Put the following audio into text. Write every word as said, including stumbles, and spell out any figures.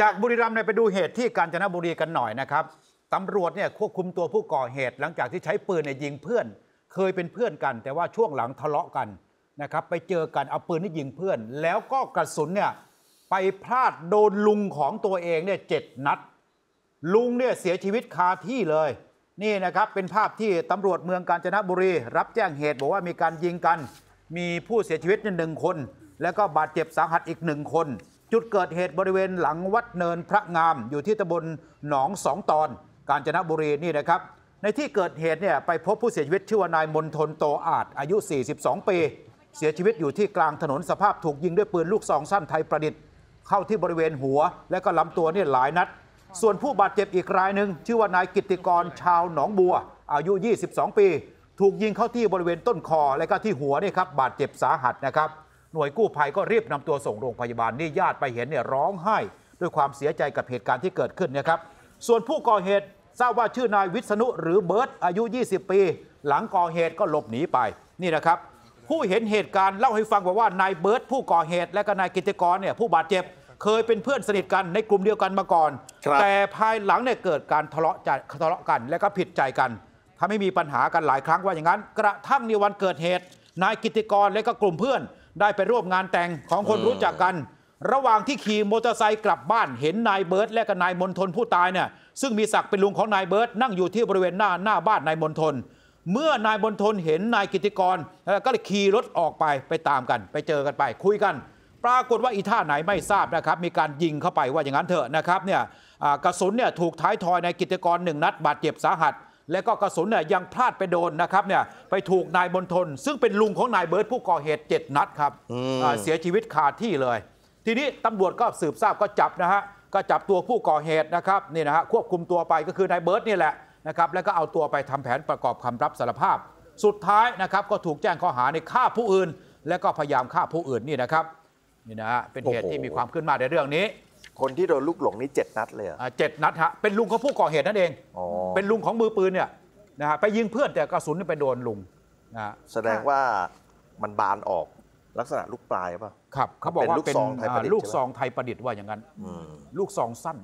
จากบุรีรัมย์เนี่ยไปดูเหตุที่กาญจนบุรีกันหน่อยนะครับตำรวจเนี่ยควบคุมตัวผู้ก่อเหตุหลังจากที่ใช้ปืนเนี่ยยิงเพื่อนเคยเป็นเพื่อนกันแต่ว่าช่วงหลังทะเลาะกันนะครับไปเจอกันเอาปืนที่ยิงเพื่อนแล้วก็กระสุนเนี่ยไปพลาดโดนลุงของตัวเองเนี่ยเจ็ดนัดลุงเนี่ยเสียชีวิตคาที่เลยนี่นะครับเป็นภาพที่ตำรวจเมืองกาญจนบุรีรับแจ้งเหตุบอกว่ามีการยิงกันมีผู้เสียชีวิตหนึ่งคนแล้วก็บาดเจ็บสาหัสอีกหนึ่งคนจุดเกิดเหตุบริเวณหลังวัดเนินพระงามอยู่ที่ตำบลหนองสองตอนกาญจนบุรีนี่นะครับในที่เกิดเหตุเนี่ยไปพบผู้เสียชีวิตชื่อว่านายมนทนโตอาจอายุสี่สิบสองปีเสียชีวิตอยู่ที่กลางถนนสภาพถูกยิงด้วยปืนลูกซองสั้นไทยประดิษฐ์เข้าที่บริเวณหัวและก็ลำตัวเนี่ยหลายนัดส่วนผู้บาดเจ็บอีกรายหนึ่งชื่อว่านายกิตติกรชาวหนองบัวอายุยี่สิบสองปีถูกยิงเข้าที่บริเวณต้นคอและก็ที่หัวนี่ครับบาดเจ็บสาหัสนะครับหน่วยกู้ภัยก็รีบนำตัวส่งโรงพยาบาลนี่ญาติไปเห็นเนี่ยร้องไห้ด้วยความเสียใจกับเหตุการณ์ที่เกิดขึ้นนะครับส่วนผู้ก่อเหตุทราบว่าชื่อนายวิษณุหรือเบิร์ตอายุยี่สิบปีหลังก่อเหตุก็หลบหนีไปนี่นะครับผู้เห็นเหตุการณ์เล่าให้ฟังบอกว่านายเบิร์ตผู้ก่อเหตุและก็นายกิตติกรเนี่ยผู้บาดเจ็บเคยเป็นเพื่อนสนิทกันในกลุ่มเดียวกันมาก่อนแต่ภายหลังเนี่ยเกิดการทะเลาะทะเลาะกันและก็ผิดใจกันทำให้มีปัญหากันหลายครั้งว่าอย่างนั้นกระทั่งในวันเกิดเหตุนายกิตติกรและก็กลุ่มเพื่อนได้ไปร่วมงานแต่งของคนรู้จักกันระหว่างที่ขี่มอเตอร์ไซค์กลับบ้านเห็นนายเบิร์ตและก็นายมนทนผู้ตายเนี่ยซึ่งมีศักดิ์เป็นลุงของนายเบิร์ตนั่งอยู่ที่บริเวณหน้าหน้าบ้านนายมนทนเมื่อนายมนทนเห็นนายกิตติกรแล้วก็เลยขี่รถออกไปไปตามกันไปเจอกันไปคุยกันปรากฏว่าอีท่าไหนไม่ทราบนะครับมีการยิงเข้าไปว่าอย่างนั้นเถอะนะครับเนี่ยกระสุนเนี่ยถูกท้ายทอยนายกิตติกรหนึ่งนัดบาดเจ็บสาหัสและก็กระสุนเนี่ยยังพลาดไปโดนนะครับเนี่ยไปถูกนายมนทนซึ่งเป็นลุงของนายเบิร์ตผู้ก่อเหตุเจ็ดนัดครับเสียชีวิตคาที่เลยทีนี้ตำรวจก็สืบทราบก็จับนะฮะก็จับตัวผู้ก่อเหตุนะครับนี่นะฮะควบคุมตัวไปก็คือนายเบิร์ตนี่แหละนะครับแล้วก็เอาตัวไปทำแผนประกอบคำรับสารภาพสุดท้ายนะครับก็ถูกแจ้งข้อหาในฆ่าผู้อื่นและก็พยายามฆ่าผู้อื่นนี่นะครับนี่นะฮะเป็นเหตุที่มีความขึ้นมาในเรื่องนี้คนที่โดนลูกหลงนี่เจ็ดนัดเลยอ่ะเจ็ดนัดฮะเป็นลุงของผู้ก่อเหตุนั่นเองเป็นลุงของมือปืนเนี่ยนะฮะไปยิงเพื่อนแต่กระสุนไปโดนลุงนะแสดงว่ามันบานออกลักษณะลูกปลายป่ะครับเขาบอกว่าเป็นลูกซองไทยประดิษฐ์ว่าอย่างนั้นลูกซองสั้น